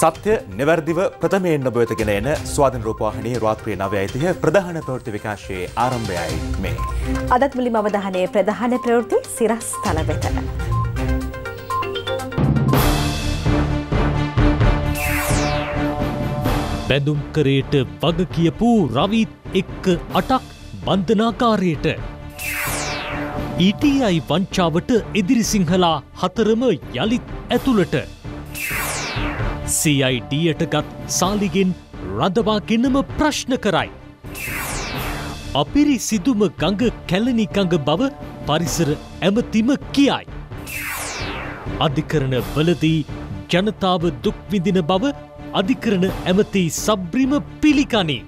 सत्य निवर्दिव प्रथमेन बोधकन स्वाधीन रूपवाहिनी रात्रि नव्यायतिय प्रधान प्रवृत्ति विकाशे आरंभयाय मे अदत मुलिम अवधाने प्रधान प्रवृत्ति सिरस्थल वेतन बेदुम करेट वग कियपू रवि एक अटक बंधनाकारेट ईटीआई वंचावट इदिरि सिंहला हतरम यलित एतुलट CID अटगत सालिगिन रदवा गिनम प्रश्न कराई अपिरी सिदुम गंग केलनी गंग बव परिसर एमतिम कियाई अधिकरण बलदी जनताव दुख विदिन बव अधिकरण एमति सब्रिम पिलिकानी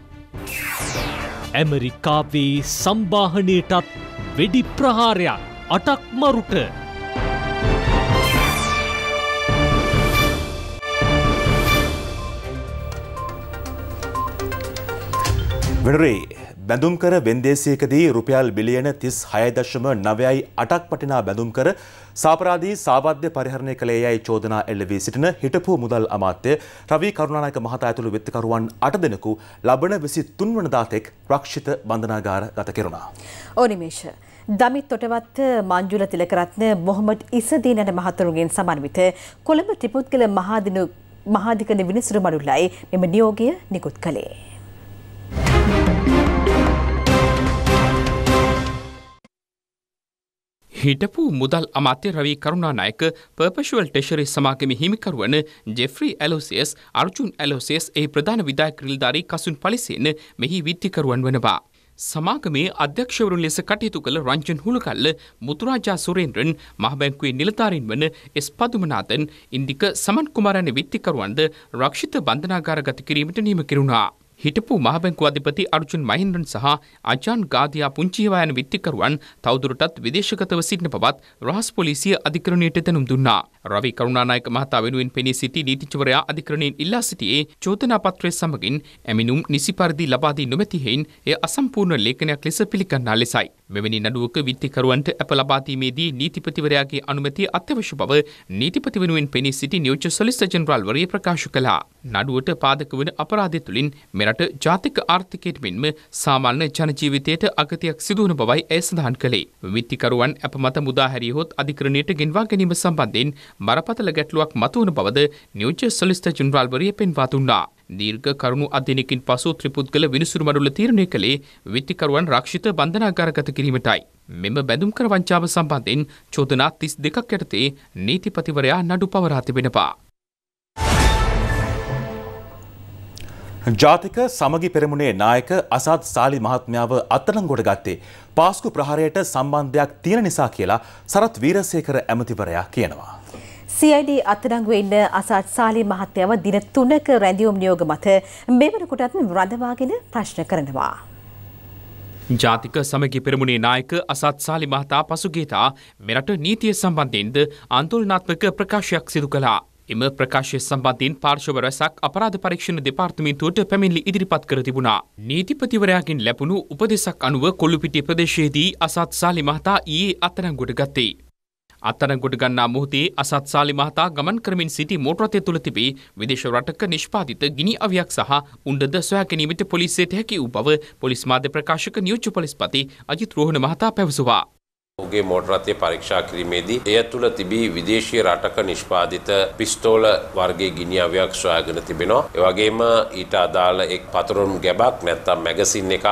अमेरिकावे संवाहनेटत वेडि प्रहारया अटक मरुट බැඳුම්කර වෙන්දේසියකදී රුපියල් බිලියන 36.98ක් පටිනා බැඳුම්කර සාපරාදී සාබද්ධ පරිහරණය කළේ යයි චෝදනා එල්ල වී සිටින හිටපු මුදල් අමාත්‍ය රවි කරුණානායක මහතා ඇතුළු වෙත්කරුවන් 8 දෙනෙකු ලබන 23 වනදා තෙක් රක්ෂිත බන්ධනාගාර ගත කෙරුණා. ඕනිමේෂ දමිත් තොටවත්ත මංජුල තිලකරත්න මොහොමඩ් ඉසදීන යන මහතුරුගෙන් සමන්විත කොළඹ ත්‍රිපුත්කල මහාධිකරණ විනිසුරු මඩුල්ලයි මෙම නියෝගය නිකුත් කළේ. हिटपू मुदल अमात्य रवि करुणानायक पर्पशुअल टेशरी समागम हिमिकर्वन जेफ्री एलोसियस अर्जुन एलोसियस ए प्रधान विधायक रिलदारी कसून पलिसेन मेहि विद्धिकर्वन वनवा समागमे अध्यक्षवरुण लेस कटयु कल रंजन हुलुकल मुतुराजा सुरेंद्रन महाबैंकुवे निलधारीन वन एस पदुमनाथन इंदिक समन कुमारन विद्धिकर्वन रक्षित बंधनागार गत किरीमට නියම කෙරුණා हिटपू महाबैंकु अधिपति अर्जुन महेंद्रन सह अजान गादिया पुंचीवायन वित्तिकरुवन तवदुरटत विदेशगतव सिटन बवत रहस पोलिसिय अधिकरणेट तनुम दुन्ना रवि करुणानायक महता वेनुवेन पेनी सिटी नीतिचवरया अधिकरणेन इल्ला सिटिये चोदना पत्रय समगिन एमिनुम निसि परिधि लबा दी නොමැති හේයින් එය අසම්පූර්ණ ලේඛනයක් ලෙස පිළිගන්නා ලෙසයි මෙවැනි නඩුවක විත්තිකරුවන්ට අප ලබා දීමේදී නීතිපතිවරයාගේ අනුමැතිය අත්‍යවශ්‍ය බව නීතිපති වෙනුවෙන් පෙනී සිටි නියෝජ්‍ය සොලිසිටර් ජෙනරාල් වරිය ප්‍රකාශ කළා. නඩුවට පාදක වන අපරාධය තුලින් මෙරට ජාතික ආර්ථිකයට මෙන්ම සාමාන්‍ය ජන ජීවිතයට අගතියක් සිදු වන බවයි ඒ සඳහන් කළේ. විත්තිකරුවන් අපමත මුදා හැරියොත් අධිකරණයට ගෙන්වා ගැනීම සම්බන්ධයෙන් බරපතල ගැටලුවක් මතුවන බවද නියෝජ්‍ය සොලිසිටර් ජෙනරාල් වරිය පෙන්වා දුන්නා. दीर्घ करुणु अध्ययनकिन पशु त्रिपुद्गल विनिसुरु मडुल तीर्णयकले वित्तिकरुवन रक्षित बंधनागार गत किरीमटයි මෙම බැඳුම්කර වංචාව සම්බන්ධයෙන් චෝදනා 32ක් යටතේ නීතිපතිවරයා නඩු පවරා තිබෙනවා. ජාතික සමගි පෙරමුණේ නායක අසාත් සාලි මහත්මයාව අත්අඩංගුවට ගත්තේ පාස්කු ප්‍රහාරයට සම්බන්ධයක් තියෙන නිසා කියලා සරත් වීරසේකර ඇමතිවරයා කියනවා. CID අත්අඩංගුවේ ඉන්න අසාත් සාලි මහත්මයාව දින 3ක රැඳියුම් නියෝග මත මෙවරකටත් රඳවාගෙන ප්‍රශ්න කරනවා. ජාතික සමගි පෙරමුණේ නායක අසාත් සාලි මහතා පසුගියදා මෙරට නීතිය සම්බන්ධයෙන්ද ආන්දෝලනාත්මක ප්‍රකාශයක් සිදු කළා. එම ප්‍රකාශය සම්බන්ධයෙන් පාර්ශව රැසක් අපරාධ පරීක්ෂණ දෙපාර්තමේන්තුවට පැමිණිලි ඉදිරිපත් කර තිබුණා. නීතිපතිවරයාගෙන් ලැබුණු උපදේශක් අනුව කොළුපිටිය ප්‍රදේශයේදී අසාත් සාලි මහතා ඊයේ අත්අඩංගුවට ගත්තේ. අත්අඩංගුවට ගන්නා මොහොතේ අසත් සාලි මහතා ගමන් කරමින් සිටි මෝටර රථය තුළ තිබී විදේශ රටක නිෂ්පාදිත ගිනි අවියක් සහ උණ්ඩද සොයා ගැනීමට පොලිසියට හැකි වූ බව පොලිස් මාධ්‍ය ප්‍රකාශක නියෝජ්‍ය පොලිස්පති අජිත් රෝහණ මහතා පැවසුවා. ඔහුගේ මෝටර රථය පරීක්ෂා කිරීමේදී එය තුළ තිබී විදේශීය රටක නිෂ්පාදිත පිස්තෝල වර්ගයේ ගිනි අවියක් සොයාගෙන තිබෙනවා. ඒ වගේම ඊට අදාළ එක් පතරුම් ගැබක් නැත්නම් මැගසින් එකක්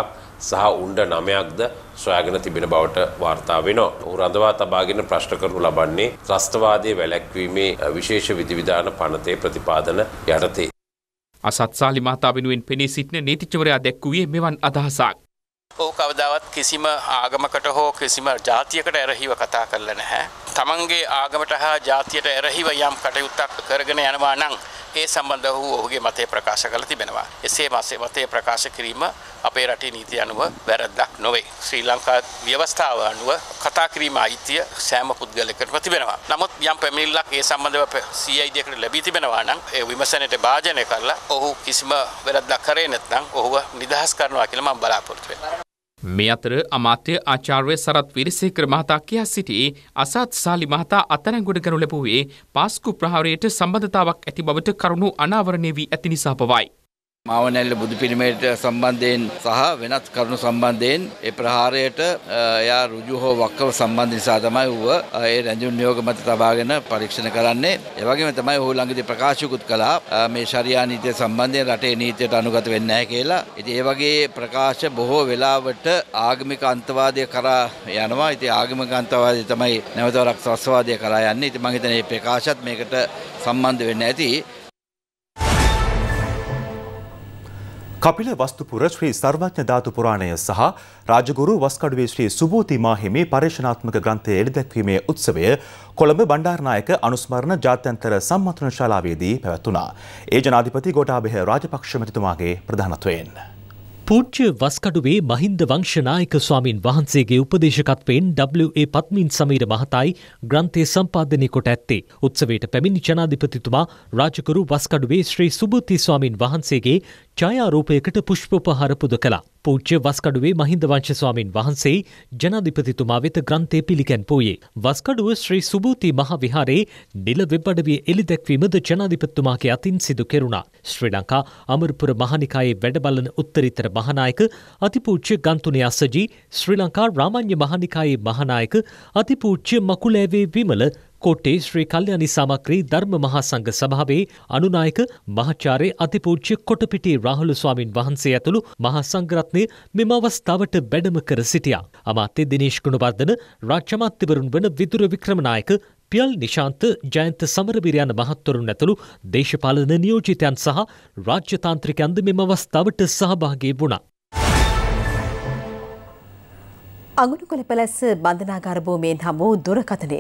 සහ උණ්ඩ 9ක්ද සොයාගෙන තිබෙන බවට වාර්තා වෙනවා. ඔහු රඳවා තබාගෙන ප්‍රශ්න කරනු ලබන්නේ ත්‍රස්තවාදී වැළැක්වීමේ විශේෂ විධිවිධාන පනතේ ප්‍රතිපාදන යටතේ. අසත් සාලි මහතා වෙනුවෙන් පෙනී සිටින නීතිචවරයා දැක්වුවේ මෙවන් අදහසක්. ඔහු කවදාවත් කිසිම ආගමකට හෝ කිසිම ජාතියකට ඇරහිව කතා කළේ නැහැ. තමන්ගේ ආගමට හා ජාතියට ඇරහිව යම් කටයුත්තක් කරගෙන යනවා නම් ඒ සම්බන්ධව ඔහුගේ මතය ප්‍රකාශ කළ තිබෙනවා. එසේ මතය ප්‍රකාශ කිරීම අපේ රටේ නීතිය අනුව වැරද්දක් නොවේ. ශ්‍රී ලංකා ව්‍යවස්ථාව අනුව කතා කිරීම අයිතිය සෑම පුද්ගලයෙකුටම තිබෙනවා. නමුත් යම් පැමිණිල්ලක් ඒ සම්බන්ධව CID එකට ලැබී තිබෙනවා නම් ඒ විමසනයට භාජනය කරලා ඔහු කිසිම වැරද්දක් කරේ නැත්නම් ඔහුව නිදහස් කරනවා කියලා මම බලාපොරොත්තු වෙනවා. මේ අතර අමාත්‍ය ආචාර්ය සරත් වීරසේකර මහතා කියා සිටි අසත් සාලි මහතා අත්අඩංගුවට ගනු ලැබුවේ පාස්කු ප්‍රහාරයට සම්බන්ධතාවක් ඇති බවට කරුණු අනාවරණය වී ඇති නිසා පවයි. मावनैल बुद्ध पिरीमेट संबंधेन सह विनत करुण संबंधेन ए प्रहारेट या रुजु हो वक्कव संबंधित साधमाय हुआ ए रंजु नियोग मत तबागन परीक्षण कराने एवगे में तमाय हो लंगित प्रकाश कुतकला में शरिया नीति संबंधे रटे नीति अनुगत वेन्नाय केला इति एवगे प्रकाश बहु वेलावट आगमिक अंतवादे करा यानवा इति आगमिक अंतवादे तमाय नवतर रक्तस्वादे करा यान्ने इति मंगितने प्रकाशत मेकट संबंध वेन्नाय इति कपिल वस्तुपुर श्री सर्वज्ञ धातु पुराणय सह राजगुरु वस्कडुवे श्री सुबोधि माहिमे परेशनात्मक ग्रंथे एळिदक्वीमे उत्सवय कोलंब बंडारनायक अनुस्मरण जात्यंतर सम्मंत्रण शालावेदी පැවැතුණා. ඒ ජනාධිපති ගෝඨාභය රාජපක්ෂ මැතිතුමාගේ ප්‍රධානත්වයෙන් පූජ්‍ය වස්කඩුවේ මහින්ද වංශනායක ස්වාමින් වහන්සේගේ උපදේශකත්වයෙන් WA පත්මින් සමීර මහතායි ග්‍රන්ථය සම්පාදනය කොට ඇත්තේ. උත්සවයට පැමිණි ජනාධිපතිතුමා රාජගුරු වස්කඩුවේ ශ්‍රී සුබෝධි ස්වාමින් වහන්සේගේ ඡායාරූපයකට පුෂ්පෝපහාර පුද කළා. පූජ්‍ය වස්කඩුවේ මහින්ද වංශ ස්වාමින් වහන්සේ ජනාධිපතිතුමා වෙත ග්‍රන්ථය පිළිගැන්වුවේ. වස්කඩුව ශ්‍රී සුබෝධි මහ විහාරයේ නිල වෙබ්අඩවිය එළිදැක්වීමද ජනාධිපතිතුමාගේ අතින් සිදු කෙරුණා. ශ්‍රී ලංකා අමරපුර මහනිකායේ වැඩබලන උත්තරීතර මහානායක අතිපූජ්‍ය ගන්තුනේ අසජී, ශ්‍රී ලංකා රාමඤ්ඤ මහනිකායේ මහානායක අතිපූජ්‍ය මකුලෑවේ විමල, कोटे श्री कल्याणी सामग्री धर्म महासंघ सभावे अनुनायक महाचार्य अतिपूज्य कोटपिटी राहुल स्वामीन वहन्से अतुलु महासंघ रत्ने मेमवस्थावट बेडम कर सिटिया. अमात्य दिनेश गुणवर्धन, राज्यमात्यवरुण वन विदुर विक्रमनायक, पियल निशांत, जयंत समरवीर्यन महत्तरुण अतुलु देशपालन नियोजितयन सह राज्यतांत्रिक अंद मेमवस्थावट सहभागी वुणा. අගුණකොළ පැලැස්ස බන්ධනාගාර භූමියෙන් හමු දුරකථනය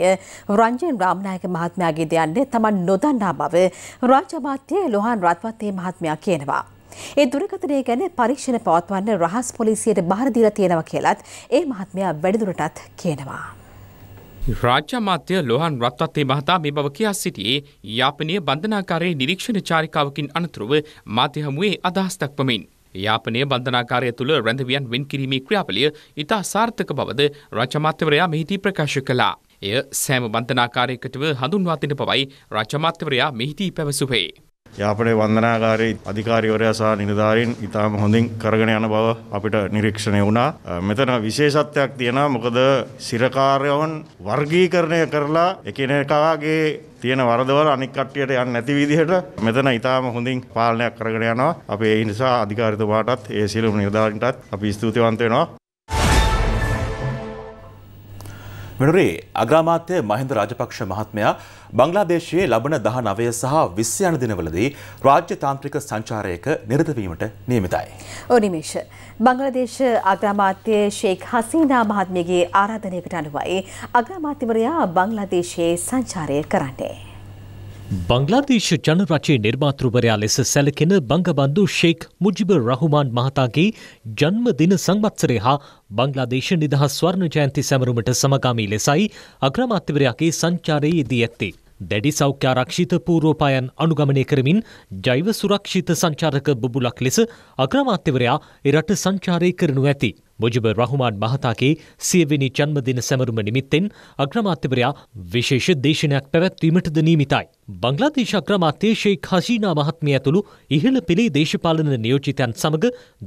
රංජන් රාමනායක මහත්මයාගේ දෙයන්නේ තමන් නොදන්නා බව රාජ්‍ය අමාත්‍ය ලෝහාන් රත්වත්තේ මහත්මයා කියනවා. ඒ දුරකථනය ගැන පරීක්ෂණ පවත්වන්න රහස් පොලිසියට බාර දීලා තියෙනවා කියලත් ඒ මහත්මයා වැඩිදුරටත් කියනවා. රාජ්‍ය අමාත්‍ය ලෝහාන් රත්වත්තේ මහතා මේ බව කියා සිටියේ යාපනයේ බන්ධනාගාරයේ නිරීක්ෂණ චාරිකාවකින් අනතුරුව මාධ්‍ය හමුවේ අදහස් දක්වමින්. යාපනයේ බන්ධනාගාරය තුළ රැඳවියන් වෙන් කිරීමේ ක්‍රියාවලිය ඉතා සාර්ථක බවද රාජ්‍ය අමාත්‍යවරයා මෙහිදී ප්‍රකාශ කළා. එය සෑම බන්ධනාකාරයකටම හඳුන්වා දෙන බවයි රාජ්‍ය අමාත්‍යවරයා මෙහිදී පැවසුවේ. යාපනයේ බන්ධනාගාරයේ අධිකාරීවරයා සහ නිලධාරීන් ඉතාම හොඳින් කරගෙන යන බව අපිට නිරීක්ෂණය වුණා. මෙතන විශේෂත්වයක් තියෙනවා. මොකද සිරකාර්යවන් වර්ගීකරණය කරලා එකිනෙකාගේ තියෙන වරදවල අනික් කට්ටියට යන්නේ නැති විදිහට මෙතන ඊටාම හොඳින් පාලනයක් කරගෙන යනවා. අපි ඒ නිසා අධිකාරීතුමාටත් ඒ සියලුම නිලධාරීන්ටත් අපි ස්තුතිවන්ත වෙනවා. මෙරේ අග්‍රාමාත්‍ය මහින්ද රාජපක්ෂ මහත්මයා බංග්ලාදේශයේ ලබන 19 සහ 20 යන දිනවලදී රාජ්‍ය තාන්ත්‍රික සංචාරයක නිරත වීමට නියමිතයි. ඔනිමේෂ බංග්ලාදේශ අග්‍රාමාත්‍ය ෂේක් හසීනා මහත්මියගේ ආරාධනයකට අනුවයි අග්‍රාමාත්‍යවරයා බංග්ලාදේශයේ සංචාරය කරන්නේ. බංග්ලාදේශ ජනරජයේ නිර්මාතෘවරයා ලෙස සැලකෙන බංගබන්දු ෂේක් මුජිබර් රහ්මාන් මහතාගේ ජන්මදින සංවත්සරය හා බංග්ලාදේශ නිදහස් ස්වර්ණ ජයන්ති සැමරුමට සමගාමී ලෙසයි අග්‍රාමාත්‍යවරයාගේ සංචාරයේ යෙදී ඇත්තේ. දැඩි සෞඛ්‍ය ආරක්ෂිත පූර්වෝපායන් අනුගමනය කරමින් ජෛව සුරක්ෂිත සංචාරක බබුලක් ලෙස අග්‍රාමාත්‍යවරයා එරට සංචාරය කරනු ඇති. මුජිබර් රහ්මාන් මහතාගේ සියවෙනි ජන්මදින සැමරුම නිමිත්තෙන් අග්‍රාමාත්‍යවරයා විශේෂ දේශනයක් පැවැත්වීමටද නියමිතයි. බංග්ලාදේශ අග්‍රාමාත්‍ය ෂේක් හසීනා මහත්මිය ඇතුළු ඉහළ පෙළේ දේශපාලන නියෝජිතයන් සමග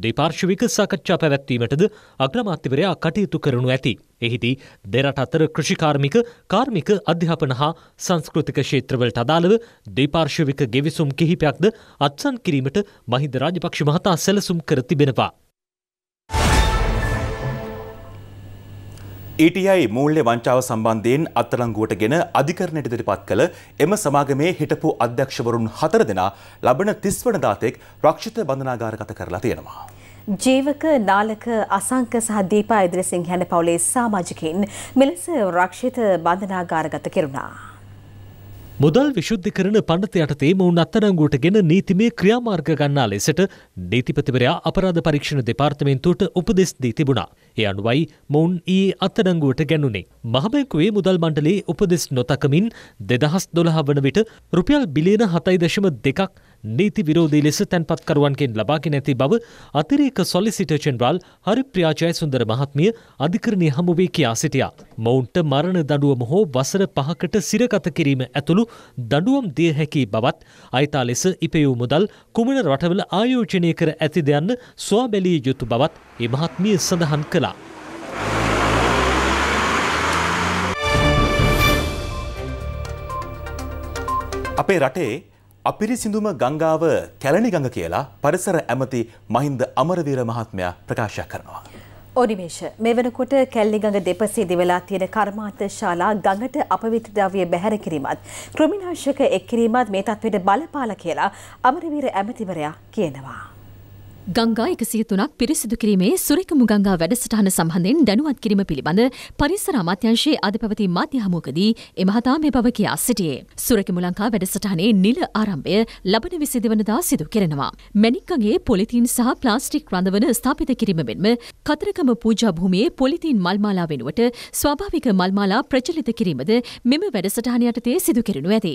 දෙපාර්ශ්වික සාකච්ඡා පැවැත්වීමටද අග්‍රාමාත්‍යවරයා කටයුතු කරනු ඇති. එහිදී දෙරට අතර කෘෂිකාර්මික, කාර්මික, අධ්‍යාපන හා සංස්කෘතික ක්ෂේත්‍රවලට අදාළව දෙපාර්ශ්වික ගෙවිසුම් කිහිපයක්ද අත්සන් කිරීමට මහින්ද රාජපක්ෂ මහතා සැලසුම් කර තිබෙනවා. ETI මූල්‍ය වංචාව සම්බන්ධයෙන් අත්අඩංගුවට ගෙන අධිකරණයට ඉදිරිපත් කළ එම සමාගමේ හිටපු අධ්‍යක්ෂවරුන් 4 දෙනා ලබන 30 වන දාතෙක් රක්ෂිත බන්ධනාගාරගත කරලා තියෙනවා. ජීවක, නාලක, අසංක සහ දීපා ඉදිරිසිංහ යන පවුලේ සමාජිකයින් මෙලෙස රක්ෂිත බන්ධනාගාරගත කෙරුණා. මුදල් විශුද්ධිකරණ පනත යටතේ මොවුන් අත්අඩංගුවට ගෙන නීතිමය ක්‍රියාමාර්ග ගන්නා ලෙසට නීතිපතිවරයා අපරාධ පරීක්ෂණ දෙපාර්තමේන්තුවට උපදෙස් දී තිබුණා. ඒ අනුවයි මොවුන් ඊයේ අත්අඩංගුවට ගැනුණේ. මහබැංකුවේ මුදල් මණ්ඩලයේ උපදෙස් නොතකමින් 2012 වන විට රුපියල් බිලියන 7.2ක් නීති විරෝධී ලෙස තැන්පත්කරුවන්ගෙන් ලබාගෙන ඇති බව අතිරේක සොලිසිටර් ජෙනරාල් හරිප්‍රියා ජයසුන්දර මහත්මිය අධිකරණයේ හමුවේ කියා සිටියා. මොවුන්ට මරණ දඬුවම හෝ වසර 5කට සිරගත කිරීම ඇතුළු දඬුවම් දිය හැකි බවත් අයිතා ලෙස ඉපයූ මුදල් කුමන රටවල ආයෝජනය කර ඇතිද යන්න සොයා බැලිය යුතු බවත් ඒ මහත්මිය සඳහන් කළා. අපේ රටේ අපිරිසිඳුම ගංගාව කැලණි ගඟ කියලා පරිසර ඇමති මහින්ද අමරවීර මහත්මයා ප්‍රකාශ කරනවා. ඔනිමේෂ මේ වෙනකොට කැලණි ගඟ දෙපසේ දිවලා තියෙන කර්මාන්ත ශාලා ගඟට අපවිත්‍ර ද්‍රව්‍ය බැහැර කිරීමත් ක්‍රිමිනාශක එක් කිරීමත් මේ තත්ත්වයට බලපාලා කියලා අමරවීර ඇමතිවරයා කියනවා. ගංගා 103ක් පිරිසිදු කිරීමේ සුරිකමු ගංගා වැඩසටහන සම්බන්ධයෙන් දැනුවත් කිරීම පිළිබඳ පරිසර අමාත්‍යාංශයේ අද පැවති මාධ්‍ය හමුවකදී එමහතා මේ බව කියා සිටියේ. සුරිකමු ලංකා වැඩසටහනේ නිල ආරම්භය ලබන 22 වෙනිදා සිදු කරනවා. මැණික්කගේ පොලිතීන් සහ ප්ලාස්ටික් රඳවන ස්ථාපිත කිරීම මෙන්ම කතරගම පූජා භූමියේ පොලිතීන් මල්මාලා වෙනුවට ස්වාභාවික මල්මාලා ප්‍රචලිත කිරීමද මෙම වැඩසටහන යටතේ සිදු කෙරෙනු ඇත.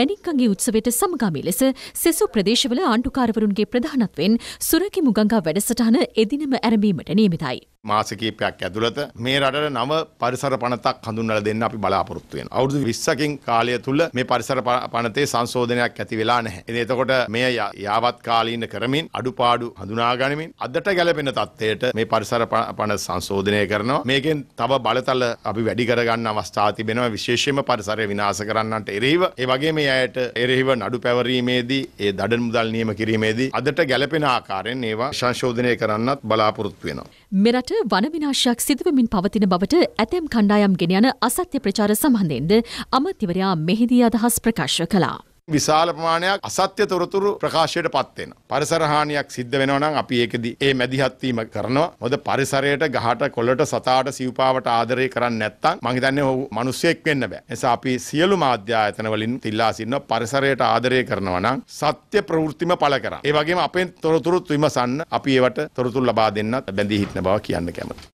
මැණික්කගේ උත්සවයට සමගාමී ලෙස සෙසු ප්‍රදේශවල ආණ්ඩුකාරවරුන්ගේ ප්‍රධානත්වයෙන් සුරකිමු ගංගා වැඩසටහන එදිනම ඇරඹීමට නියමිතයි. මාස කිහිපයක් ඇතුළත මේ රටට නව පරිසර පනතක් හඳුන්වලා දෙන්න අපි බලාපොරොත්තු වෙනවා. අවුරුදු 20කින් කාලය තුල මේ පරිසර පනතේ සංශෝධනයක් ඇති වෙලා නැහැ. එතකොට මේ යාවත් කාලීන කරමින් අඩුපාඩු හඳුනා ගනිමින් අදට ගැලපෙන තත්ත්වයට මේ පරිසර පන සංශෝධනය කරනවා. මේකෙන් තව බලතල අපි වැඩි කරගන්න අවස්ථා තිබෙනවා. විශේෂයෙන්ම පරිසරය විනාශ කරන්නන්ට එරෙහිව ඒ වගේම මේ අයට එරෙහිව නඩු පැවරීමේදී ඒ දඩන මුදල් නියම කිරීමේදී අදට ගැලපෙන ආකාරයෙන් ඒවා සංශෝධනය කරන්නත් බලාපොරොත්තු වෙනවා. මෙරට වන විනාශයක් සිදුවමින් පවතින බවට ඇතැම් කණ්ඩායම් ගෙන යන අසත්‍ය ප්‍රචාර සම්බන්ධයෙන්ද අමාත්‍යවරයා මෙහිදී අදහස් ප්‍රකාශ කළා. විශාල ප්‍රමාණයක් අසත්‍ය තොරතුරු ප්‍රකාශයට පත් වෙනවා. පරිසර හානියක් සිද්ධ වෙනවා නම් අපි ඒකෙදි ඒ මැදිහත් වීම කරනවා. මොකද පරිසරයට, ගහට, කොළට, සතාට, සිව්පාවට ආදරය කරන්නේ නැත්නම් මං හිතන්නේ ඔහු මිනිස්සෙක් වෙන්න බෑ. එනිසා අපි සියලු මාධ්‍ය ආයතන වලින් තිල්ලා සිටිනවා පරිසරයට ආදරය කරනවා නම් සත්‍ය ප්‍රවෘත්තිම පළ කරා. ඒ වගේම අපේ තොරතුරුත් විමසන්න අපි ඒවට තොරතුරු ලබා දෙන්නත් බැඳී හිටන බව කියන්න කැමතියි.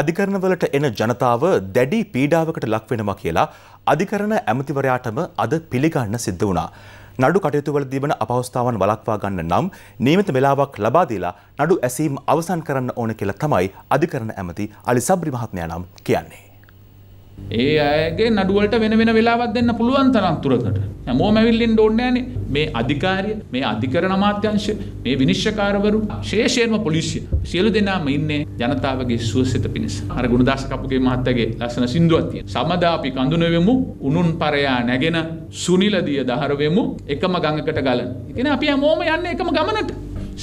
අධිකරණ වලට එන ජනතාව දැඩි පීඩාවකට ලක් වෙනවා කියලා අධිකරණ ඇමතිවරයාටම අද පිළිගන්න සිද්ධ වුණා. නඩු කටයුතුවල තිබෙන අපහසුතාවන් වළක්වා ගන්න නම් නියමිත වේලාවක් ලබා දීලා නඩු ඇසීම අවසන් කරන්න ඕන කියලා තමයි අධිකරණ ඇමති අලි සබ්රි මහත්මයා නම් කියන්නේ. ඒ අයගේ නඩු වලට වෙන වෙන වේලාවක් දෙන්න පුළුවන් තරම් තුරකට. හැමෝම ඇවිල්ලින්න ඕනේ නැහනේ. මේ අධිකාරිය, මේ අධිකරණ අමාත්‍යාංශය, මේ විනිශ්චයකාරවරු, විශේෂයෙන්ම පොලිසිය සියලු දෙනාම ඉන්නේ ජනතාවගේ සුවසෙත පිණිස. අර ගුණදාස කපුගේ මහත්තයාගේ ලස්සන සින්දුවක් තියෙනවා. සමදා අපි කඳුනෙවෙමු, උණුන් පරයා නැගෙන සුනිලදිය දහරවෙමු, එකම ගඟකට ගලන. ඉතින් අපි හැමෝම යන්නේ එකම ගමනට.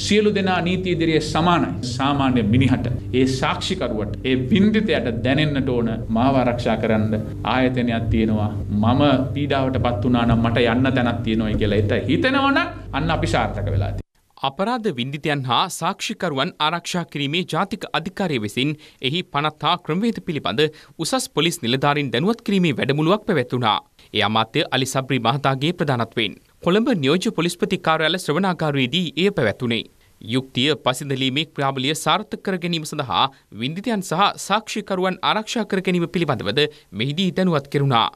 සියලු දෙනා නීති ඉදිරියේ සමානයි. සාමාන්‍ය මිනිහට, ඒ සාක්ෂිකරුවට, ඒ බින්දිතයට දැනෙන්නට ඕන මාව ආරක්ෂා කරන්න ආයතනයක් තියෙනවා. මම පීඩාවටපත් වුණා නම් මට යන්න තැනක් තියෙනවායි කියලා ඒත හිතනවනම් අන්න අපි සාර්ථක වෙලා තියෙනවා. අපරාධ වින්දිතයන් හා සාක්ෂිකරුවන් ආරක්ෂා කිරීමේ ජාතික අධිකාරිය විසින් එහි පනත් හා ක්‍රමවේද පිළිබඳ උසස් පොලිස් නිලධාරීන් දැනුවත් කිරීමේ වැඩමුළුවක් පැවැත්වුණා. ඒ අමාත්‍ය අලි සබ්රි මහතාගේ ප්‍රධානත්වයෙන් කොළඹ නියෝජ්‍ය පොලිස්පති කාර්යාල ශ්‍රවණාගාරයේදී එය පැවැත්වුණේ. යුක්තිය පසිඳලීමේ ක්‍රියාවලිය සාර්ථක කර ගැනීම සඳහා වින්දිතයන් සහ සාක්ෂිකරුවන් ආරක්ෂා කර ගැනීම පිළිබඳවද මෙහිදී දැනුවත් කෙරුණා.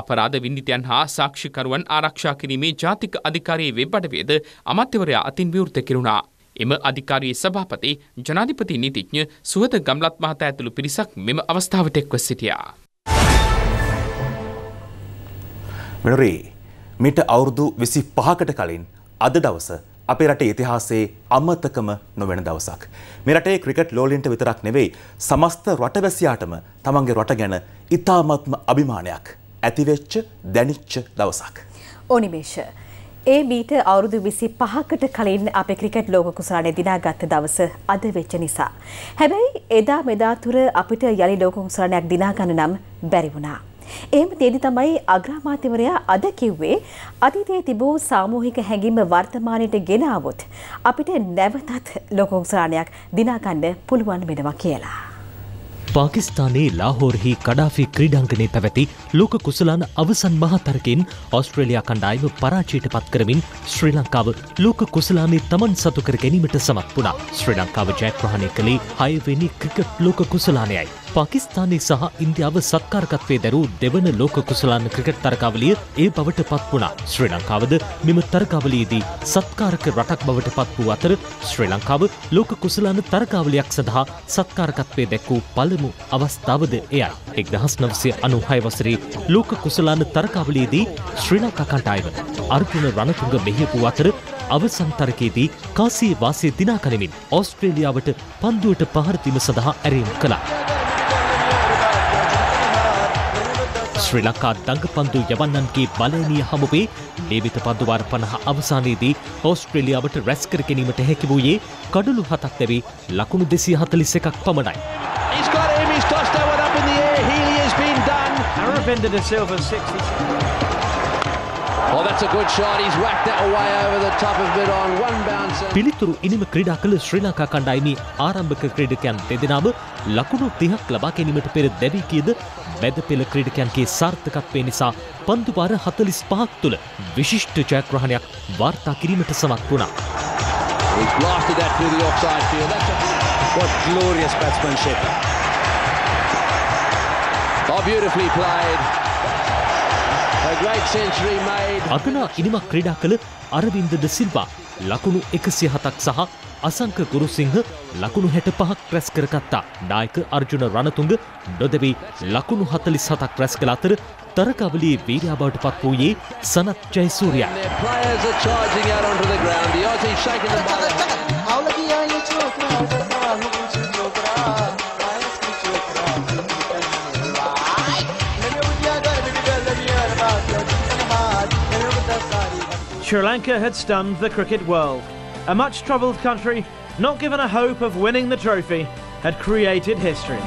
අපරාධ වින්දිතයන් හා සාක්ෂිකරුවන් ආරක්ෂා කිරීමේ ජාතික අධිකාරියේ වෙබ් අඩවියද අමාත්‍යවරයා අතින් විවෘත කෙරුණා. එම අධිකාරියේ සභාපති ජනාධිපති නීතිඥ සුහද ගම්ලත් මහතා ඇතුළු පිරිසක් මෙම අවස්ථාවට එක්ව සිටියා. මිට අවුරුදු 25කට කලින් අද දවස අපේ රටේ ඉතිහාසයේ අමතකම නොවන දවසක්. මේ රටේ ක්‍රිකට් ලෝලින්ට විතරක් නෙවෙයි සමස්ත රටවැසියාටම තමන්ගේ රට ගැන ඉතාමත්ම අභිමානයක් ඇතිවෙච්ච දැනිච්ච දවසක්. ඕනිමේෂ ඒ මීට අවුරුදු 25කට කලින් අපේ ක්‍රිකට් ලෝක කුසානේ දිනාගත් දවස අද වෙච්ච නිසා. හැබැයි එදා මෙදා තුර අපිට යලි ලෝක කුසානයක් දිනා ගන්න නම් බැරි වුණා. එහෙම තේදි තමයි අග්‍රාමාත්‍යවරයා අද කිව්වේ අතීතයේ තිබූ සාමූහික හැඟීම වර්තමානයට ගෙන આવොත් අපිට නැවතත් ලෝක කුසානයක් දිනා ගන්න පුළුවන් වෙනවා කියලා. පාකිස්තානයේ ලාහෝර්හි කඩාෆි ක්‍රීඩාංගණයේ පැවැති ලෝක කුසලාන අවසන් මහතරකින් ඔස්ට්‍රේලියා කණ්ඩායම පරාජයට පත් කරමින් ශ්‍රී ලංකාව ලෝක කුසලානයේ තමන් සතු කර ගැනීමට සමත් වුණා. ශ්‍රී ලංකාව ජයග්‍රහණය කළේ 6 වෙනි ක්‍රිකට් ලෝක කුසලානයයි. पाकिस्तानी सह इंदियाव सत्कारकत्वे दरू देवन लोक कुशलान क्रिकेट तरकावलिये ए बवट पत्पुणा श्रीलंकावद मिम तरकावलियेदी सत्कारक रटक बवट पत्पु अतर श्रीलंकाव लोक कुशलान तरकावलियक सदहा सत्कारकत्वे दक्कू पलमु अवस्थावद एयයි 1996 වසරේ ලෝක කුසලාන තරකාවලියේදී ශ්‍රී ලංකා කණ්ඩායම අර්ජුන රණතුංග මෙහෙයපු අතර අවසන් තරකයේදී කාසියේ වාසය දිනා ගනිමින් ඕස්ට්‍රේලියාවට පන්දුවට පහර දීම සඳහා ඇරයුම් කළා. ශ්‍රී ලංකා දඟපන්දු යවන්නන්ගේ බලනීය හමුවේ නියමිත පන්දු වාර 50 අවසානයේදී ඕස්ට්‍රේලියාවට රැස් කර ගැනීමට හැකි වූයේ කඩලු 7ක් දැවි ලකුණු 241ක් පමණයි. Aravinda de Silva 60. Oh, that's a good shot. He's whacked that away over the top of it on one bounce. පිළිතුරු ඉනිම ක්‍රීඩා කළ ශ්‍රී ලංකා කණ්ඩායමේ ආරම්භක ක්‍රීඩකයන් දෙදෙනාම ලකුණු 30ක් ලබා ගැනීමට පෙර දැවි කීද වැද පෙළ ක්‍රීඩකයන්ගේ සාර්ථකත්වය නිසා පන්දු වාර 45ක් තුළ විශිෂ්ට ජයග්‍රහණයක් වාර්තා කිරීමට සමත් වුණා. He blasted that through the offside field. What glorious batsmanship. beautifully played a great century made අගනා ඉනිම ක්‍රීඩා කළ අරවින්ද ද සිල්වා ලකුණු 107ක් සහ අසංක ගුරුසිංහ ලකුණු 65ක් රැස් කරගත්තා. නායක අර්ජුන රණතුංග නොදෙවි ලකුණු 47ක් රැස් කළ අතර තරකාවලියේ වීරයා බවට පත් වූයේ Sanath ජයසූරියා. Sri Lanka had stunned the cricket world. A much troubled country, not given a hope of winning the trophy, had created history.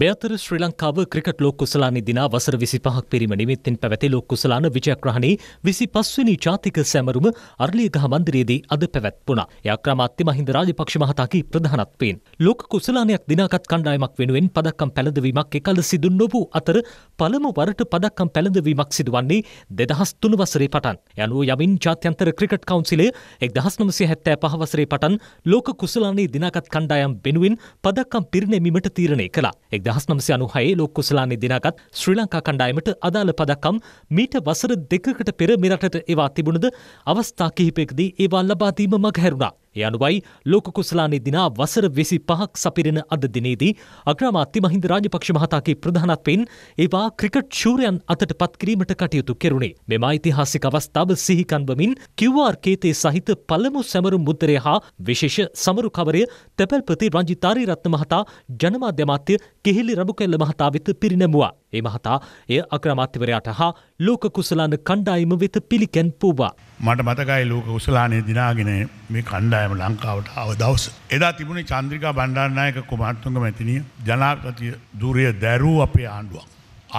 බේතර ශ්‍රී ලංකාව ක්‍රිකට් ලෝක කුසලානි දින වසර 25ක් පිරීම නිමිත්තෙන් පැවැති ලෝක කුසලාන විජයග්‍රහණයේ 25 වෙනි ජාතික සැමරුම අරලියගහ මන්දිරයේදී අද පැවැත්වුණා. ඒ අක්‍රමාත්‍ය මහින්ද රාජපක්ෂ මහතාගේ ප්‍රධානත්වයෙන් ලෝක කුසලානයක් දිනාගත් කණ්ඩායමක් වෙනුවෙන් පදක්කම් පැලඳවීමක් එකල සිදු නොවූ අතර පළමු වරට පදක්කම් පැලඳවීමක් සිදුවන්නේ 2003 වසරේ පටන්. යනුව යමින් ජාත්‍යන්තර ක්‍රිකට් කවුන්සිලය 1975 වසරේ පටන් ලෝක කුසලානයේ දිනාගත් කණ්ඩායම් වෙනුවෙන් පදක්කම් පිරිනැමීමට තීරණය කළා. 1996 ලෝක කුසලානි දිනාගත් ශ්‍රී ලංකා කණ්ඩායමට අදාළ පදක්කම් මීට වසර දෙකකට පෙර මෙරටට ඒවා තිබුණද අවස්ථා කිහිපයකදී ඒවා ලබා දීම මගහැරුණා. ඒ අනුවයි ලෝක කුසලානි දිනා වසර 25ක් සපිරෙන අද දිනේදී අග්‍රාමාත්‍ය මහින්ද රාජපක්ෂ මහතාගේ ප්‍රධානත්වයෙන් ඒවා ක්‍රිකට් ශූරයන් අතට පත් කිරීමට කටයුතු කෙරුණේ. මෙම ඓතිහාසික අවස්ථාව සිහි කන්වමින් QR කේතේ සහිත පළමු සැමරුම් මුද්‍රය හා විශේෂ සමරු කවරය තැපැල්පති රංජිත් ආරියරත්න මහතා ජනමාධ්‍ය අමාත්‍ය කෙහෙලි රබුකැල්ල මහතා වෙත පිරිනැමුවා. ඒ මහතා එය අග්‍රාමාත්‍යවරයාට හා ලෝක කුසලාන කණ්ඩායම වෙත පිළිගැන් පූවා. මට මතකයි ලෝක කුසලානයේ දිනාගෙන මේ කණ්ඩායම ලංකාවට ආව දවස. එදා තිබුණේ චන්ද්‍රිකා බණ්ඩාරනායක කුමාරතුංග මැතිණිය ජනාධිපති ධූරය දැරූ අපේ ආණ්ඩුවක්.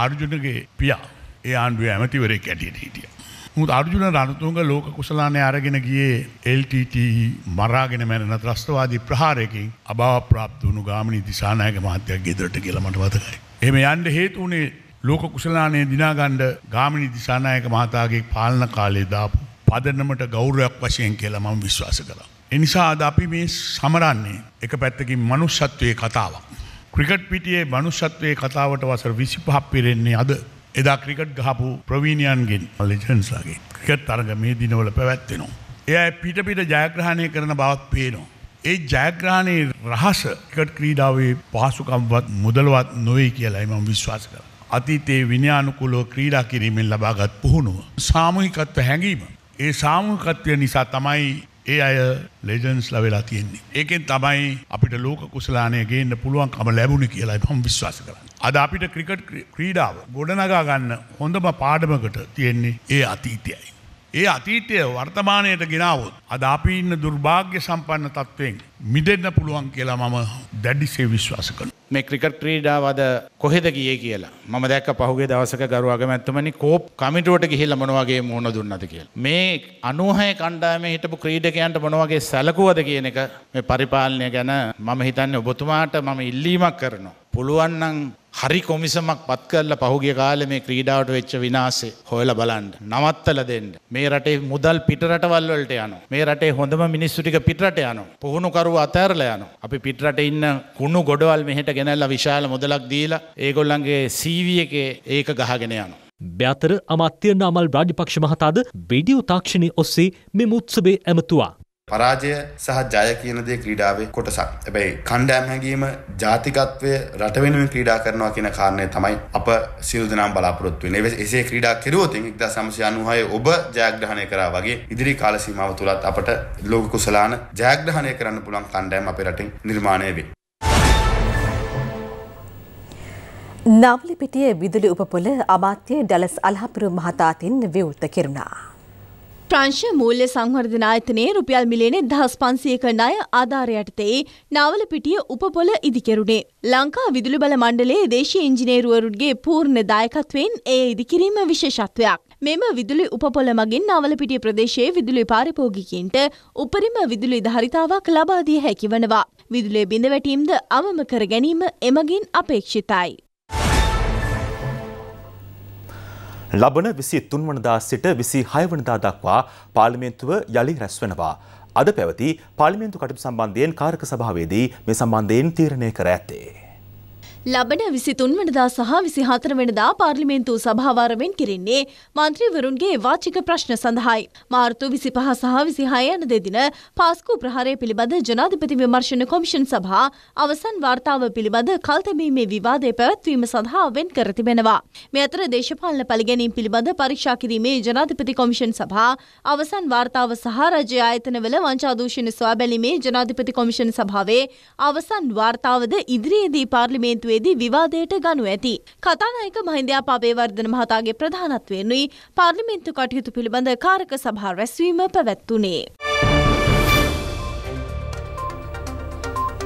අර්ජුනගේ පියා ඒ ආණ්ඩුවේ ඇමතිවරයෙක් ඇටියට හිටියා. මුත් අර්ජුන රණතුංග ලෝක කුසලානයේ අරගෙන ගියේ LTTE මරාගෙන මැරෙන ත්‍රස්තවාදී ප්‍රහාරයකින් අභාව ප්‍රාප්ත වුණු ගාමිණී දිසානායක මහත්තයාගේ ගෙදරට කියලා මට මතකයි. එහෙම යන්න හේතු වුණේ ලෝක කුසලානයේ දිනාගන්න ගාමිණී දිසානායක මහතාගේ පාලන කාලේ දාපු පදනමට ගෞරවයක් වශයෙන් කියලා මම විශ්වාස කරා. ඒ නිසා අද අපි මේ සමරන්නේ එක පැත්තකින් මනුෂ්‍යත්වයේ කතාවක්. ක්‍රිකට් පිටියේ මනුෂ්‍යත්වයේ කතාවට වසර 25ක් පිරෙන්නේ අද. එදා ක්‍රිකට් ගහපු ප්‍රවීණයන්ගෙන් ලෙජන්ඩ්ස්ලාගෙන් ක්‍රිකට් තරග මේ දිනවල පැවැත්වෙනවා. එයා පිට පිට ජයග්‍රහණය කරන බවක් පේනවා. ඒ ජයග්‍රහණයේ රහස ක්‍රිකට් ක්‍රීඩාවේ පහසුකම්වත් මුදලවත් නොවේ කියලායි මම විශ්වාස කරනවා. අතීතයේ විනයානුකූලව ක්‍රීඩා කිරීමෙන් ලබාගත් පුහුණුව, සාමූහිකත්ව හැඟීම. ඒ සාමූහිකත්වය නිසා තමයි ඒ අය ලෙජන්ඩ්ස්ලා වෙලා තියෙන්නේ. ඒකෙන් තමයි අපිට ලෝක කුසලානය ගේන්න පුළුවන්කම ලැබුණේ කියලායි මම විශ්වාස කරන්නේ. අද අපිට ක්‍රිකට් ක්‍රීඩාව ගොඩනගා ගන්න හොඳම පාඩමකට තියෙන්නේ ඒ අතීතයයි. ඒ අතීතය වර්තමානයට ගෙනාවොත් අද අපි ඉන්න දුර්භාග්‍ය සම්පන්න තත්ත්වයෙන් මිදෙන්න පුළුවන් කියලා මම දැඩිසේ විශ්වාස කරනවා. මේ ක්‍රිකට් ක්‍රීඩාව අද කොහෙද ගියේ කියලා මම දැක්ක පහුගිය දවසක ගරු අගමැතිතුමනි කෝප් කමිටුවට ගිහිල්ලා මොන වගේ මුහුණ දුන්නද කියලා. මේ 96 කණ්ඩායමේ හිටපු ක්‍රීඩකයන්ට මොන වගේ සැලකුවද කියන එක මේ පරිපාලනය ගැන මම හිතන්නේ ඔබතුමාට මම ඉල්ලීමක් කරනවා. පුළුවන් නම් හරි කොමිසමක් පත් කරලා පහුගිය කාලේ මේ ක්‍රීඩාවට වෙච්ච විනාශේ හොයලා බලන්න. නවත්තලා දෙන්න. මේ රටේ මුදල් පිට රටවල් වලට යනවා. මේ රටේ හොඳම මිනිස්සු ටික පිට රට යනවා. පුහුණුකරුවෝ අතහැරලා යනවා. අපි පිට රටේ ඉන්න කුණු ගොඩවල් මෙහෙට ගෙනල්ලා විශාල මුදලක් දීලා ඒගොල්ලන්ගේ CV එකේ ඒක ගහගෙන යනවා. ब्यातर अमात्य नामल राजपक्ष महताद वीडियो ताक्षणी ओस्से मेम उत्सवे एमतुआ पराजय सह जय කියන දේ ක්‍රීඩාවේ කොටසක්. හැබැයි කණ්ඩායම් හැඟීම ජාතිකත්වය රට වෙනුවෙන් ක්‍රීඩා කරනවා කියන කාරණය තමයි අප සියලු දෙනාම බලාපොරොත්තු වෙන්නේ. එසේ ක්‍රීඩා කෙරුවොත් 1996 ඔබ ජයග්‍රහණය කරා වගේ ඉදිරි කාල සීමාව තුලත් අපට ලෝක කුසලාන ජයග්‍රහණය කරන්න පුළුවන් කණ්ඩායම් අපේ රටින් නිර්මාණය වේ. नावलिपिटिय विदुली उपपोल अमात्य डलस अलहपुरु महतातिन विवृत किरुणा ප්‍රංශ මූල්‍ය සංවර්ධන ආයතනයේ රුපියල් මිලියන 1500ක ණය ආධාරය යටතේ නාවලපිටිය උපපොළ ඉදිකෙරුණේ. ලංකා විදුලි බල මණ්ඩලයේ දේශීය ඉංජිනේරුවරුන්ගේ පූර්ණ දායකත්වයෙන් ඒ ඉදිකිරීම විශේෂත්වයක්. මෙම විදුලි උපපොළ මගින් නාවලපිටිය ප්‍රදේශයේ විදුලි පාරිභෝගිකයින්ට උපරිම විදුලි ධාරිතාවක් ලබා දිය හැකි වනවා. විදුලිය බිඳවැටීම්ද අවම කර ගැනීම එමගින් අපේක්ෂිතයි. ලබන 23 වනදා සිට 26 වනදා දක්වා පාර්ලිමේන්තුව යලි රැස් වෙනවා. අද පැවති පාර්ලිමේන්තු කටයුතු සම්බන්ධයෙන් කාර්ක සභාවේදී මේ සම්බන්ධයෙන් තීරණය කර ඇතේ. ලබන 23 වනදා සහ 24 වනදා පාර්ලිමේන්තු සභාවාරමෙන් කෙරෙන්නේ මන්ත්‍රීවරුන්ගේ වාචික ප්‍රශ්න සඳහායි. මාර්තු 25 සහ 26 යන දෙදින පාස්කු ප්‍රහාරය පිළිබඳ ජනාධිපති විමර්ශන කොමිෂන් සභා අවසන් වාර්තාව පිළිබඳ කල්තැබීමේ විවාදය පැවැත්වීම සඳහා වෙන් කර තිබෙනවා. මේ අතර දේශපාලන පරිගැනීම් පිළිබඳ පරීක්ෂා කිරීමේ ජනාධිපති කොමිෂන් සභා අවසන් වාර්තාව සහ රාජ්‍ය ආයතනවල වංචා දූෂණ සොයා බැලීමේ ජනාධිපති කොමිෂන් සභාවේ අවසන් වාර්තාවද ඉදිරියේදී පාර්ලිමේන්තු විවාදයට ගනු ඇති. කතානායක මහින්දා පබේවර්ධන මහතාගේ ප්‍රධානත්වයෙන්යි පාර්ලිමේන්තු කටයුතු පිළිබඳ කාර්ක සභා රැස්වීම පැවැත්වුණේ.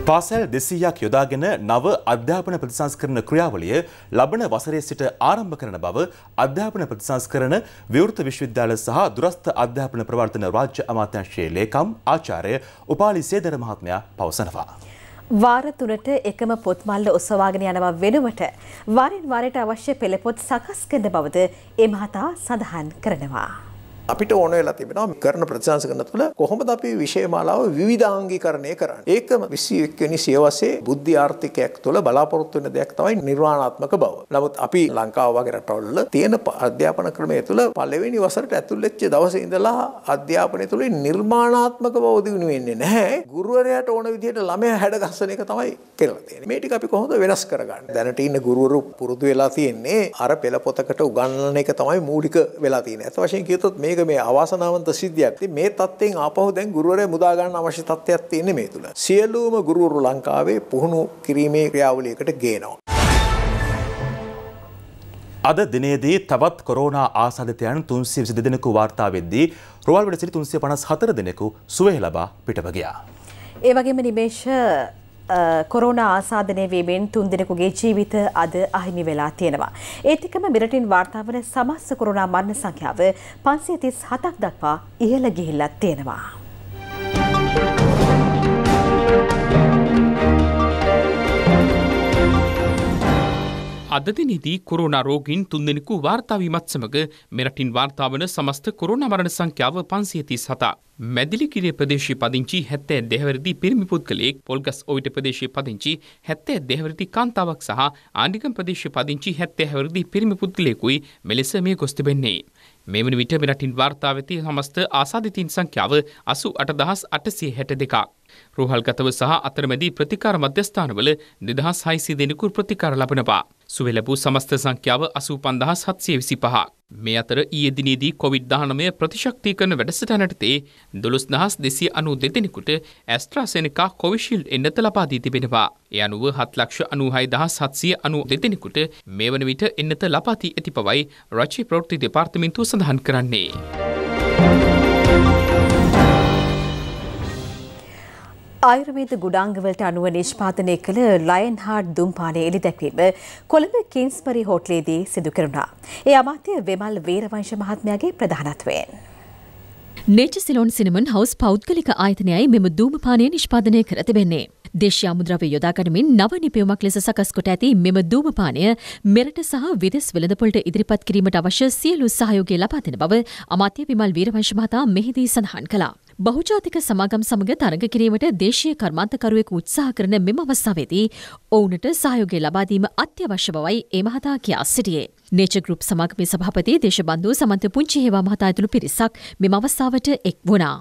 පාසල් 200ක් යොදාගෙන නව අධ්‍යාපන ප්‍රතිසංස්කරණ ක්‍රියාවලිය ලබන වසරේ සිට ආරම්භ කරන බව අධ්‍යාපන ප්‍රතිසංස්කරණ විවෘත විශ්වවිද්‍යාල සහ දුරස්ථ අධ්‍යාපන ප්‍රවර්තන රාජ්‍ය අමාත්‍යාංශයේ ලේකම් ආචාර්ය උපාලි සේදර මහත්මයා පවසනවා. वार तुनट एकम पोत्माल उसवागने यानवा वेनुवट वारेन वारेट अवश्य पेलेपोत सकस्कंद बवद ए महता सदहान करनवा අපිට ඕන වෙලා තිබෙනවා කරන ප්‍රතිසංස්කරණ තුළ කොහොමද අපි විෂයමාලාව විවිධාංගීකරණය කරන්නේ. ඒක 21 වෙනි සියවසේ බුද්ධි ආර්ථිකයක් තුළ බලාපොරොත්තු වෙන දෙයක් තමයි නිර්වාණාත්මක බව. නමුත් අපි ලංකාව වගේ රටවල තියෙන අධ්‍යාපන ක්‍රමය තුළ පළවෙනි වසරට ඇතුල් වෙච්ච දවසේ ඉඳලා අධ්‍යාපනය තුළ නිර්මාණාත්මක බව දිනු වෙන්නේ නැහැ. ගුරුවරයාට ඕන විදිහට ළමයා හැඩගස්සන එක තමයි කියලා තියෙන්නේ. මේ ටික අපි කොහොමද වෙනස් කරගන්නේ? දැනට ඉන්න ගුරුවරු පුරුදු වෙලා තියෙන්නේ අර පෙළ පොතකට උගන්වන එක තමයි මූලික වෙලා තියෙන්නේ. අත වශයෙන් කියතොත් මේ මේ අවාසනාවන්ත සිද්ධියක්. මේ තත්ත්වයෙන් ආපහු දැන් ගුරුවරයා මුදා ගන්න අවශ්‍ය තත්ත්වයක් තියෙන්නේ මේ තුල. සියලුම ගුරුවරු ලංකාවේ පුහුණු කිරීමේ ක්‍රියාවලියකට ගේනවා. අද දිනේදී තවත් කොරෝනා ආසාදිතයන් 322 දෙනෙකු වාර්තා වෙද්දී රුවල්වැඩ සිට 354 දෙනෙකු සුවය ලබා පිටව ගියා. ඒ වගේම නිමේෂ කොරෝනා ආසාදනය වීමෙන් 3 දිනකගේ ජීවිත අද අහිමි වෙලා තියෙනවා. ඒත් එක්කම මෙරටින් වාර්තා වන සමස්ත කොරෝනා මරණ සංඛ්‍යාව 537ක් දක්වා ඉහළ ගිහිල්ලා තියෙනවා. අද දිනේදී කොරෝනා රෝගීන් 3 දිනකු වාර්තා වීමත් සමග මෙරටින් වාර්තා වන සමස්ත කොරෝනා මරණ සංඛ්‍යාව 537ක්. මැදිලිකිරිය ප්‍රදේශයේ පදිංචි 72 වෙනිදී පිරිමි පුද්ගලයෙක්, පොල්ගස් ඔවිට ප්‍රදේශයේ පදිංචි 72 වෙනිදී කාන්තාවක් සහ ආණ්ඩිකම් ප්‍රදේශයේ පදිංචි 70 වෙනිදී පිරිමි පුද්ගලයෙකුයි මෙලෙස මේ ගොස් තිබෙන්නේ. මේ වන විට මෙරටින් වාර්තා වෙති සමස්ත ආසාදිතින් සංඛ්‍යාව 88862ක්. රෝහල්ගතව සහ අතරමැදි ප්‍රතිකාර මධ්‍යස්ථානවල 2600 දෙනෙකු ප්‍රතිකාර ලබනවා. සුවය ලැබූ සමස්ත සංඛ්‍යාව 85725ක්. මේ අතර ඊයේ දිනේදී COVID-19 ප්‍රතිශක්තිකරණ වැඩසටහනටතේ 12292 දෙනෙකුට ඇස්ට්‍රාසෙනිකා කොවිෂීල්ඩ් එන්නත ලබා දී තිබෙනවා. ඒ අනුව 7,96,792 දෙනෙකුට මේ වන විට එන්නත ලබා දී ඇති බවයි රාජ්‍ය ප්‍රවෘත්ති දෙපාර්තමේන්තුව සඳහන් කරන්නේ. ආයුර්වේද ගුඩාංගවලට අනුව නිෂ්පාදනය කළ ලයන් හාට් දුම්පානය එළිදැක්වීම කොළඹ කින්ස්බරි හෝටලයේදී සිදු කෙරුණා. ඒ අමාත්‍ය වෙමල් වේරවංශ මහත්මයාගේ ප්‍රධානත්වයෙන්. නේචර් සිලෝන් සිනමන් හවුස් පෞද්ගලික ආයතනයයි මෙම දුම්පානය නිෂ්පාදනය කර තිබෙන්නේ. දේශීය මුද්‍රව්‍ය යොදා ගනිමින් නව නිපැයුමක් ලෙස සකස් කොට ඇති මෙම ධූමපානය මෙරට සහ විදෙස් වෙළඳපොළට ඉදිරිපත් කිරීමට අවශ්‍ය සියලු සහයෝගය ලබා දෙන බව අමාත්‍ය විමල් වීරවංශ මහතා මෙහිදී සඳහන් කළා. बहुजातिक समागम समग तरंग किरीमट देशीय कर्मांतकरुवेकु उत्साह करन मेम अवस्थावेदी ओवुनट सहयोगय लबा दीम अत्यावश्य बवई ए महता किया सिटिये. नेचर ग्रुप समागमे सभापति देशबंधु समंत पुंचिहेवा महता ऐतुलु पिरिसक मेम अवस्थावट එක් වුණා.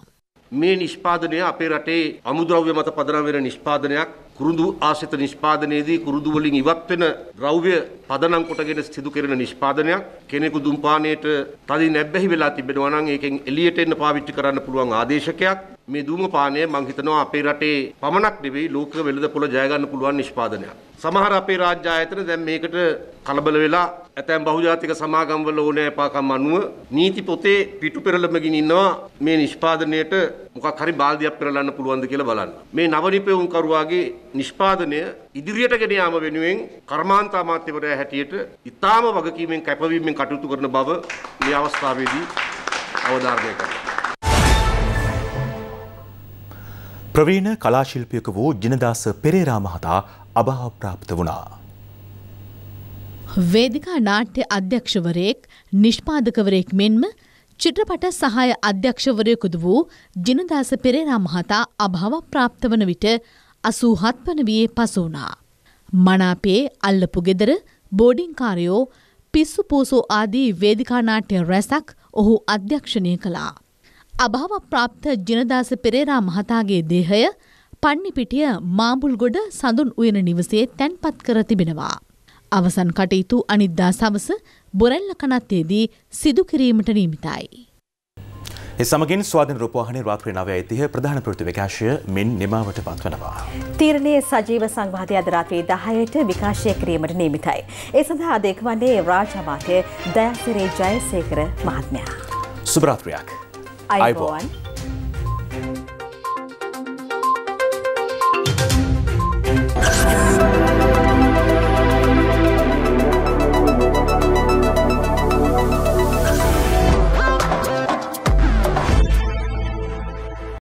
මේ නිෂ්පාදනය අපේ රටේ අමුද්‍රව්‍ය මත පදනම් වෙන නිෂ්පාදනයක්. කුරුඳු ආශ්‍රිත නිෂ්පාදනයේදී කුරුඳු වලින් ඉවත් වෙන ද්‍රව්‍ය පදනම් කොටගෙන සිදු කරන නිෂ්පාදනයක්. කෙනෙකු දුම්පානයට තදින් නැබ්බැහි වෙලා තිබෙනවා නම් ඒකෙන් එළියට එන්න පාවිච්චි කරන්න පුළුවන් ආදේශකයක්. මේ දුම්පානය මම හිතනවා අපේ රටේ පමණක් නෙවෙයි ලෝක වෙළඳපොළ ජය ගන්න පුළුවන් නිෂ්පාදනයක්. සමහර අපේ රාජ්‍ය ආයතන දැන් මේකට කලබල වෙලා ඇතැම් බහුජාතික සමාගම් වල ඕනෑපාකම් අනුව නීති පොතේ පිටු පෙරළමකින් ඉන්නවා මේ නිෂ්පාදනයට මොකක් හරි බාල්දියක් පෙරලන්න පුළුවන්ද කියලා බලන්න. මේ නවනිපෙවුම් කරුවාගේ නිෂ්පාදනය ඉදිරියට ගෙන යාම වෙනුවෙන් කර්මාන්ත අමාත්‍යවරයා හැටියට ඊටාම වගකීමෙන් කැපවීමෙන් කටයුතු කරන බව මේ අවස්ථාවේදී අවධාරණය කරනවා. ප්‍රවීණ කලාශිල්පියෙකු වූ ජිනදාස පෙරේරා මහතා අභාව પ્રાપ્ત වුණා. වේදිකා නාට්‍ය අධ්‍යක්ෂවරයෙක් නිෂ්පාදකවරයෙක් මෙන්ම चित्रपट सहाय अध्यक्षवरयकुद वू जिनदास पेरेरा महता अभाव प्राप्तवन विट 87 विये पसोना मनापे अल्लपुगेदर बोर्डिंग कार्यो पिस्सु पोसो आदि वेदिका नाट्य रसक ओहु अध्यक्षने कला. अभाव प्राप्त जिनदास पेरेरा महतागे देहय पन्निपिटिय मांबुलगोड सඳුන් උයන නිවසේ තැන්පත් කර තිබෙනවා. අවසන් කටයුතු අනිද්දා සවස බොරැල්ල කනත්තේදී සිදු කිරීමට නියමිතයි. ඒ සමගින් ස්වාධීන රූපවාහිනී රාත්‍රී 9:30 ප්‍රධාන ප්‍රවෘත්ති විකාශය මින් නිමවට පත් වෙනවා. තීරණයේ සජීව සංවාදය අද රාත්‍රී 10ට විකාශය කිරීමට නියමිතයි. ඒ සඳහා අද එක්වන්නේ රාජමාත්‍ය දයාසිරි ජයසේකර මහත්මයා. සුබ රාත්‍රියක්. අයබෝවන්.